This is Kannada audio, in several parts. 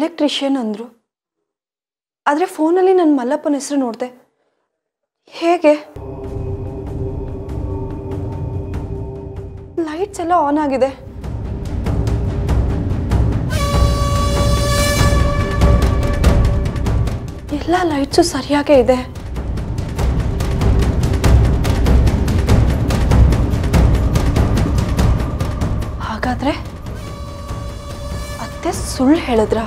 electrician andru. Adre phone alli nan Mallappan hesru nodde. Hege? Lights ella on agide. Ella lights sariyage ide. ಹಾಗಾದ್ರೆ ಅತ್ತೆ ಸುಳ್ಳು ಹೇಳಿದ್ರಾ?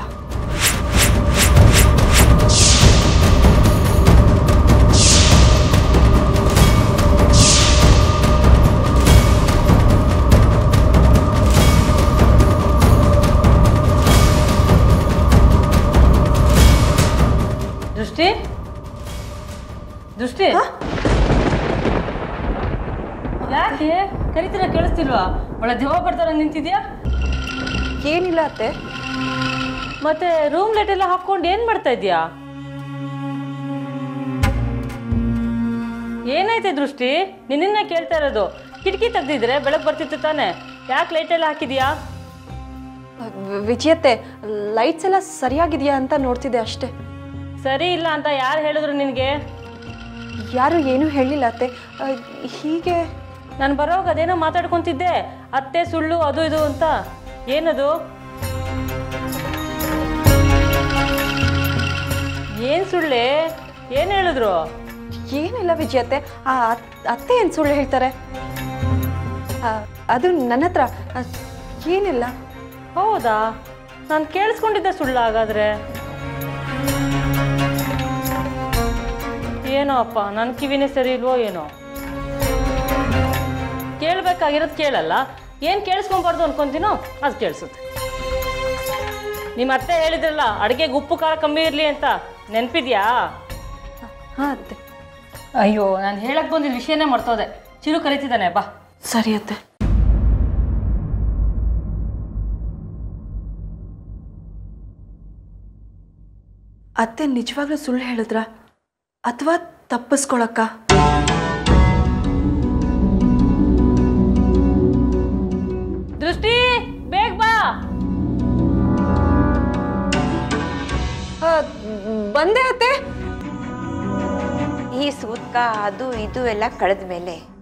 ದೃಷ್ಟಿ ದೃಷ್ಟಿ ಯಾಕೆ ಕರೀತೀರಾ ಕೇಳಿಸ್ತಿಲ್ವಾ? ಒಳ್ಳೆ ದೇವ ಬರ್ತಾರ ನಿಂತಿದ್ಯಾ? ಏನಿಲ್ಲ ಅತ್ತೆ. ಮತ್ತೆ ರೂಮ್ ಲೈಟ್ ಎಲ್ಲ ಹಾಕೊಂಡು ಏನ್ ಮಾಡ್ತಾ ಇದ್ಯಾ? ಏನಾಯ್ತೆ ದೃಷ್ಟಿ? ನಿನ್ನ ಕೇಳ್ತಾ ಇರೋದು. ಕಿಟಕಿ ತೆಗ್ದಿದ್ರೆ ಬೆಳಕು ಬರ್ತಿತ್ತು ತಾನೆ. ಯಾಕೆ ಲೈಟ್ ಎಲ್ಲ ಹಾಕಿದ್ಯಾ? ವಿಜಯತ್ತೆ, ಲೈಟ್ಸ್ ಎಲ್ಲ ಸರಿಯಾಗಿದ್ಯಾ ಅಂತ ನೋಡ್ತಿದ್ದೆ ಅಷ್ಟೇ. ಸರಿ ಇಲ್ಲ ಅಂತ ಯಾರು ಹೇಳಿದ್ರು ನಿನಗೆ? ಯಾರು ಏನು ಹೇಳಿಲ್ಲ ಅತ್ತೆ. ಹೀಗೆ ನಾನು ಬರೋವಾಗ ಅದೇನೋ ಮಾತಾಡ್ಕೊತಿದ್ದೆ, ಅತ್ತೆ ಸುಳ್ಳು ಅದು ಇದು ಅಂತ. ಏನದು? ಏನು ಸುಳ್ಳೆ? ಏನು ಹೇಳಿದ್ರು? ಏನಿಲ್ಲ ವಿಜಯತ್ತೆ, ಅತ್ತೆ ಏನು ಸುಳ್ಳು ಹೇಳ್ತಾರೆ? ಅದು ನನ್ನ ಹತ್ರ ಏನಿಲ್ಲ. ಹೌದಾ? ನಾನು ಕೇಳಿಸ್ಕೊಂಡಿದ್ದೆ ಸುಳ್ಳು ಹಾಗಾದರೆ. ಏನೋ ಅಪ್ಪ, ನನ್ನ ಕಿವಿನೇ ಸರಿ ಇಲ್ವೋ ಏನೋ. ಕೇಳಬೇಕಾಗಿರೋದು ಕೇಳಲ್ಲ, ಏನು ಕೇಳಿಸ್ಕೊಬಾರ್ದು ಅನ್ಕೊಂತೀನೋ ಅದು ಕೇಳಿಸುತ್ತೆ. ನಿಮ್ಮ ಅತ್ತೆ ಹೇಳಿದ್ರಲ್ಲ ಅಡುಗೆಗೆ ಉಪ್ಪು ಖಾರ ಕಮ್ಮಿ ಇರಲಿ ಅಂತ, ನೆನಪಿದ್ಯಾ? ಹಾಂ ಅತ್ತೆ. ಅಯ್ಯೋ, ನಾನು ಹೇಳಕ್ಕೆ ಬಂದಿದ್ದ ವಿಷಯನೇ ಮರ್ತೋದೆ. ಚಿರು ಕರೀತಿದ್ದಾನೆ, ಬಾ. ಸರಿ ಅತ್ತೆ. ಅತ್ತೆ ನಿಜವಾಗ್ಲೂ ಸುಳ್ಳು ಹೇಳಿದ್ರ ಅಥವಾ ತಪ್ಪಿಸ್ಕೊಳಕ್ಕ? ದೃಷ್ಟಿ, ಬೇಗ ಬಾ. ಬಂದೆ ಅತ್ತೆ. ಈ ಸೂತ್ಕ ಅದು ಇದು ಎಲ್ಲ ಕಳೆದ ಮೇಲೆ